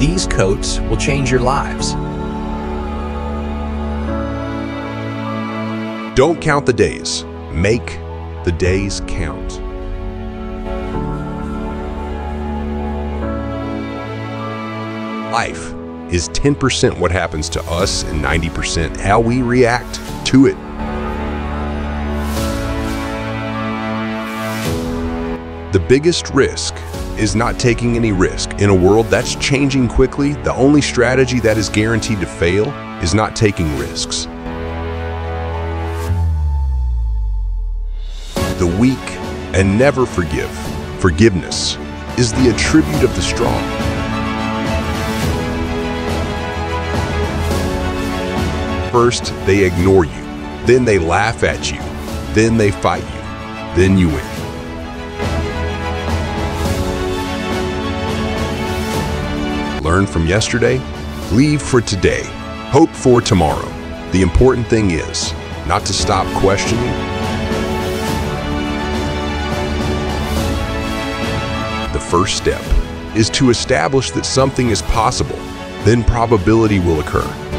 These coats will change your lives. Don't count the days. Make the days count. Life is 10% what happens to us and 90% how we react to it. The biggest risk is not taking any risk. In a world that's changing quickly, the only strategy that is guaranteed to fail is not taking risks. The weak and never forgive. Forgiveness is the attribute of the strong. First, they ignore you. Then they laugh at you. Then they fight you. Then you win. Learn from yesterday, leave for today, hope for tomorrow. The important thing is not to stop questioning. The first step is to establish that something is possible, then probability will occur.